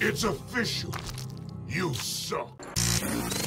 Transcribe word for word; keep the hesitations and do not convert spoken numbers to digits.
It's official. You suck.